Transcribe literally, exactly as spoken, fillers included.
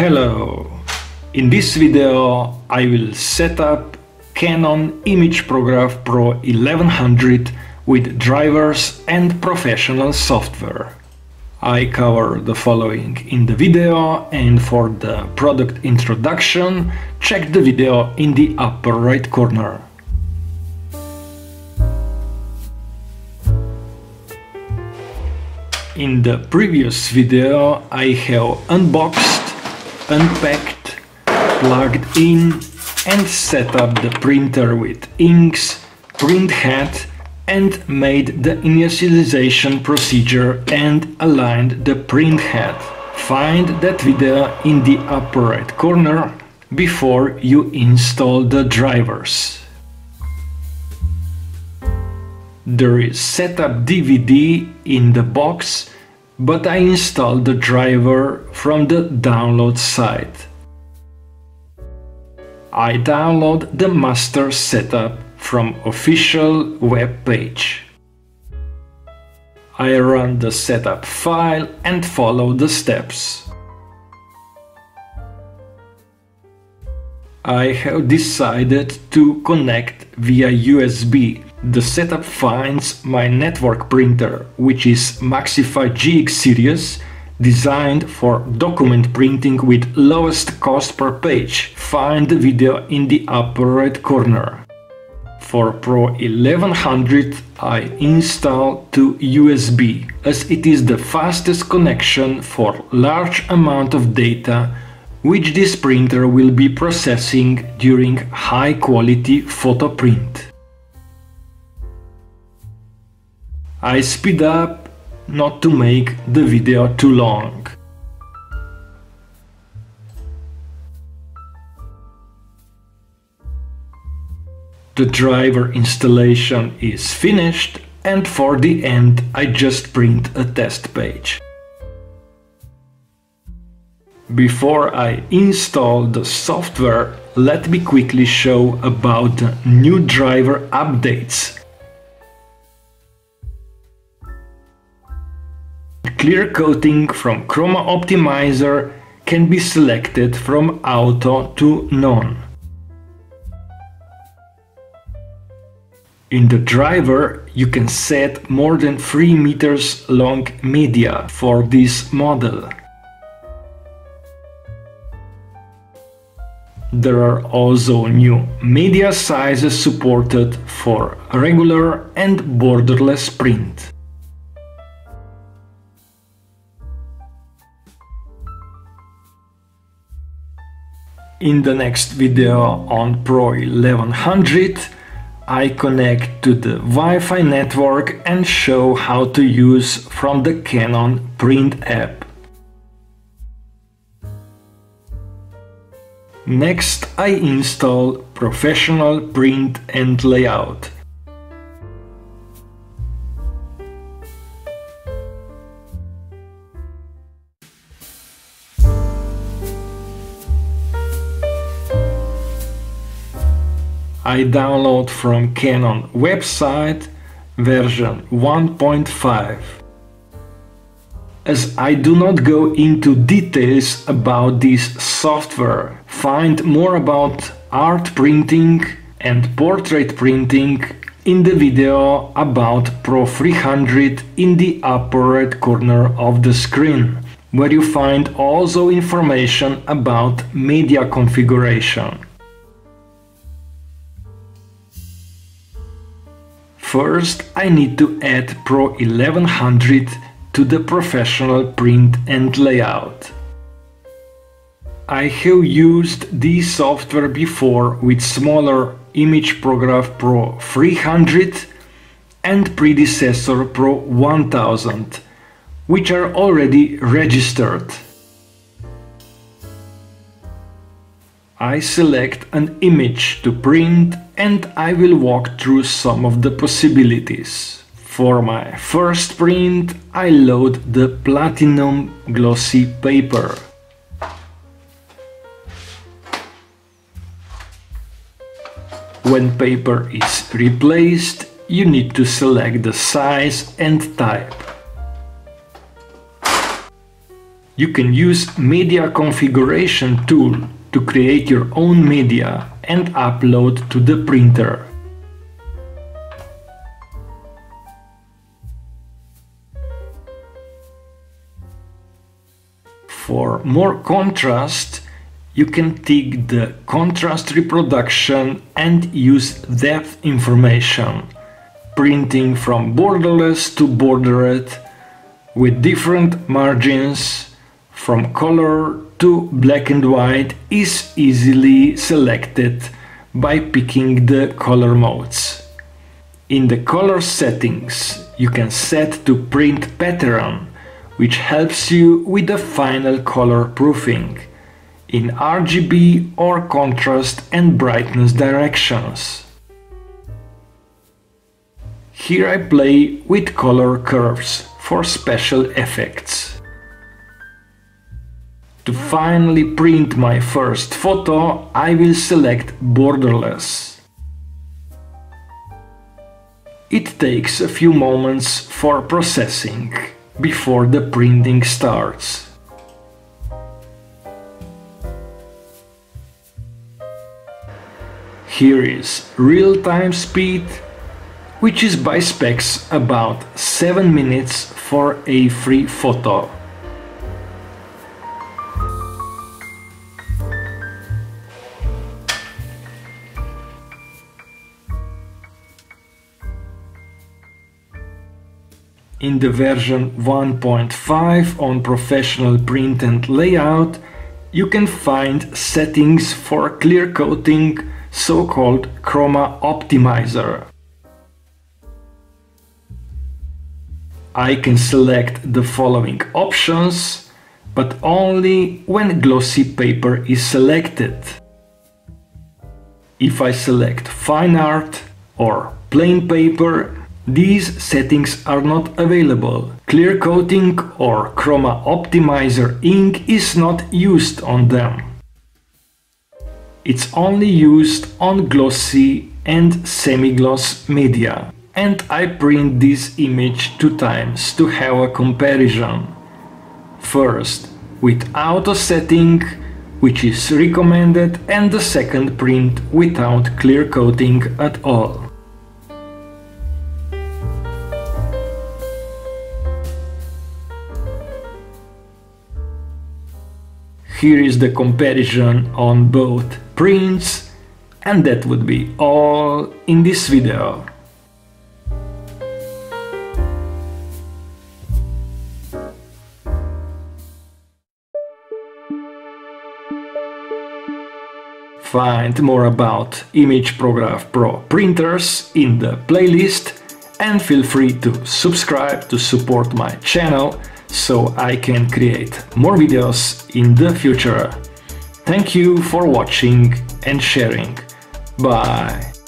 Hello! In this video I will set up Canon imagePROGRAF Pro eleven hundred with drivers and professional software. I cover the following in the video, and for the product introduction check the video in the upper right corner. In the previous video I have unboxed, unpacked, plugged in and set up the printer with inks, print head and made the initialization procedure and aligned the print head. Find that video in the upper right corner before you install the drivers. There is setup D V D in the box, but I installed the driver from the download site. I download the master setup from official web page. I run the setup file and follow the steps. I have decided to connect via U S B. The setup finds my network printer, which is Maxify G X Series, designed for document printing with lowest cost per page. Find the video in the upper right corner. For Pro eleven hundred I install to U S B, as it is the fastest connection for large amount of data which this printer will be processing during high quality photo print. I speed up not to make the video too long. The driver installation is finished, and for the end I just print a test page. Before I install the software, let me quickly show about the new driver updates. Clear coating from Chroma Optimizer can be selected from Auto to None. In the driver you can set more than three meters long media for this model. There are also new media sizes supported for regular and borderless print. In the next video on Pro eleven hundred, I connect to the Wi-Fi network and show how to use from the Canon Print app. Next, I install Professional Print and Layout. I download from Canon website version one point five. As I do not go into details about this software, find more about art printing and portrait printing in the video about Pro three hundred in the upper right corner of the screen, where you find also information about media configuration. First, I need to add Pro eleven hundred to the Professional Print and Layout. I have used this software before with smaller imagePROGRAF Pro three hundred and predecessor Pro one thousand, which are already registered. I select an image to print and I will walk through some of the possibilities. For my first print, I load the Platinum Glossy paper. When paper is replaced, you need to select the size and type. You can use media configuration tool to create your own media and upload to the printer. For more contrast, you can tick the contrast reproduction and use depth information, printing from borderless to bordered with different margins. From color to black and white is easily selected by picking the color modes. In the color settings, you can set to print pattern, which helps you with the final color proofing in R G B or contrast and brightness directions. Here I play with color curves for special effects. To finally print my first photo, I will select borderless. It takes a few moments for processing before the printing starts. Here is real-time speed, which is by specs about seven minutes for a free photo. In the version one point five on professional print and layout, you can find settings for clear coating, so-called Chroma Optimizer. I can select the following options, but only when glossy paper is selected. If I select fine art or plain paper, these settings are not available. Clear coating or Chroma Optimizer ink is not used on them. It's only used on glossy and semi-gloss media. And I print this image two times to have a comparison. First with auto setting, which is recommended, and the second print without clear coating at all. Here is the comparison on both prints, and that would be all in this video. Find more about imagePROGRAF Pro printers in the playlist, and feel free to subscribe to support my channel, so I can create more videos in the future. Thank you for watching and sharing. Bye!